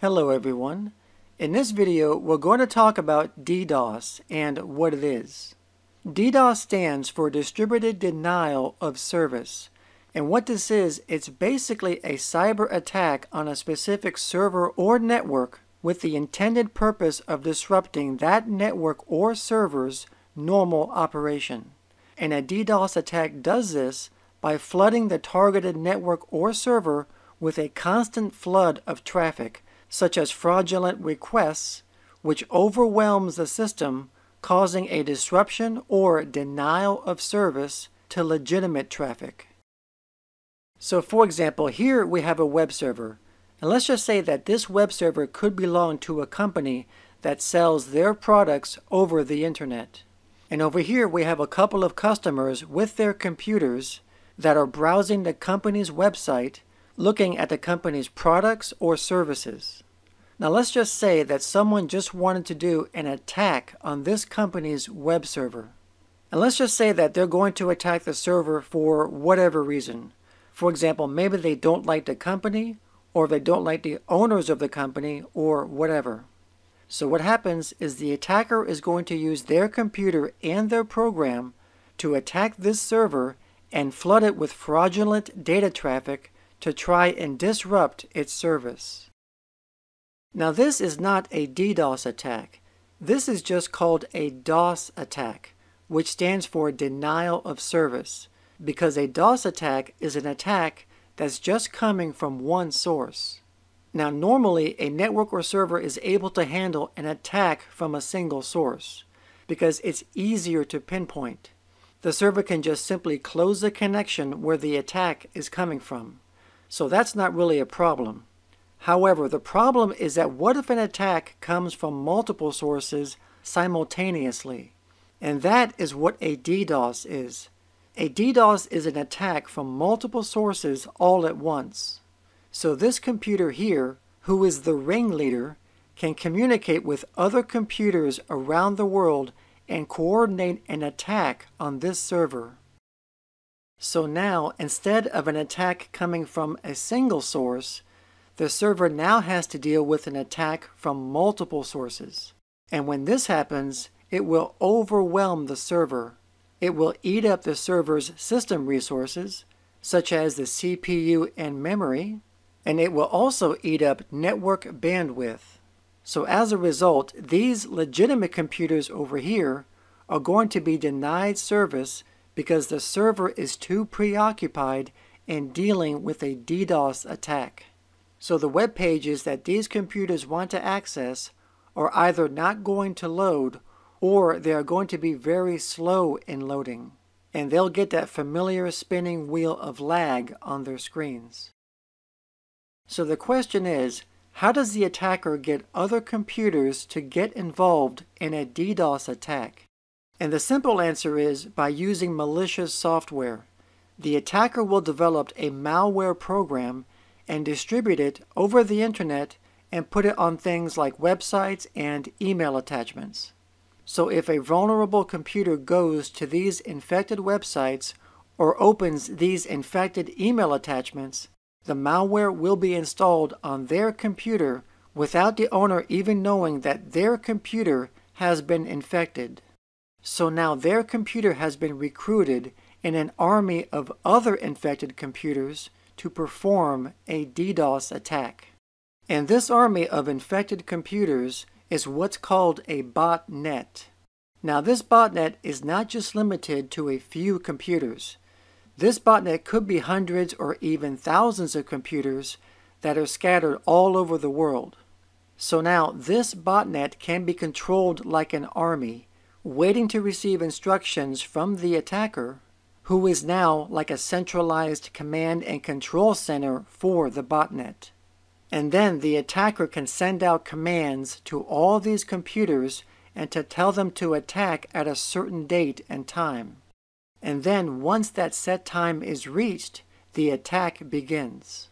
Hello everyone. In this video, we're going to talk about DDoS and what it is. DDoS stands for Distributed Denial of Service. And what this is, it's basically a cyber attack on a specific server or network with the intended purpose of disrupting that network or server's normal operation. And a DDoS attack does this by flooding the targeted network or server with a constant flood of traffic, such as fraudulent requests, which overwhelms the system, causing a disruption or denial of service to legitimate traffic. So for example, here we have a web server, and let's just say that this web server could belong to a company that sells their products over the internet. And over here we have a couple of customers with their computers that are browsing the company's website, looking at the company's products or services. Now let's just say that someone just wanted to do an attack on this company's web server. And let's just say that they're going to attack the server for whatever reason. For example, maybe they don't like the company, or they don't like the owners of the company, or whatever. So what happens is the attacker is going to use their computer and their program to attack this server and flood it with fraudulent data traffic to try and disrupt its service. Now this is not a DDoS attack. This is just called a DOS attack, which stands for denial of service, because a DOS attack is an attack that's just coming from one source. Now normally a network or server is able to handle an attack from a single source because it's easier to pinpoint. The server can just simply close the connection where the attack is coming from. So that's not really a problem. However, the problem is that what if an attack comes from multiple sources simultaneously? And that is what a DDoS is. A DDoS is an attack from multiple sources all at once. So this computer here, who is the ringleader, can communicate with other computers around the world and coordinate an attack on this server. So now, instead of an attack coming from a single source, the server now has to deal with an attack from multiple sources. And when this happens, it will overwhelm the server. It will eat up the server's system resources, such as the CPU and memory, and it will also eat up network bandwidth. So as a result, these legitimate computers over here are going to be denied service because the server is too preoccupied in dealing with a DDoS attack. So the web pages that these computers want to access are either not going to load, or they are going to be very slow in loading, and they'll get that familiar spinning wheel of lag on their screens. So the question is, how does the attacker get other computers to get involved in a DDoS attack? And the simple answer is by using malicious software. The attacker will develop a malware program and distribute it over the internet and put it on things like websites and email attachments. So if a vulnerable computer goes to these infected websites or opens these infected email attachments, the malware will be installed on their computer without the owner even knowing that their computer has been infected. So now their computer has been recruited in an army of other infected computers to perform a DDoS attack. And this army of infected computers is what's called a botnet. Now this botnet is not just limited to a few computers. This botnet could be hundreds or even thousands of computers that are scattered all over the world. So now this botnet can be controlled like an army, waiting to receive instructions from the attacker, who is now like a centralized command and control center for the botnet. And then the attacker can send out commands to all these computers and to tell them to attack at a certain date and time. And then once that set time is reached, the attack begins.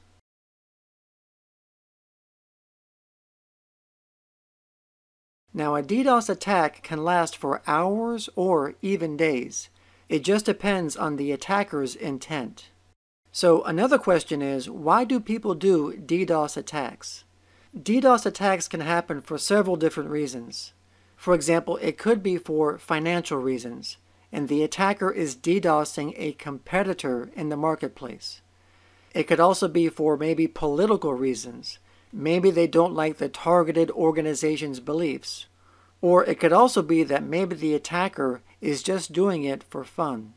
Now a DDoS attack can last for hours or even days. It just depends on the attacker's intent. So another question is, why do people do DDoS attacks? DDoS attacks can happen for several different reasons. For example, it could be for financial reasons, and the attacker is DDoSing a competitor in the marketplace. It could also be for maybe political reasons. Maybe they don't like the targeted organization's beliefs. Or it could also be that maybe the attacker is just doing it for fun.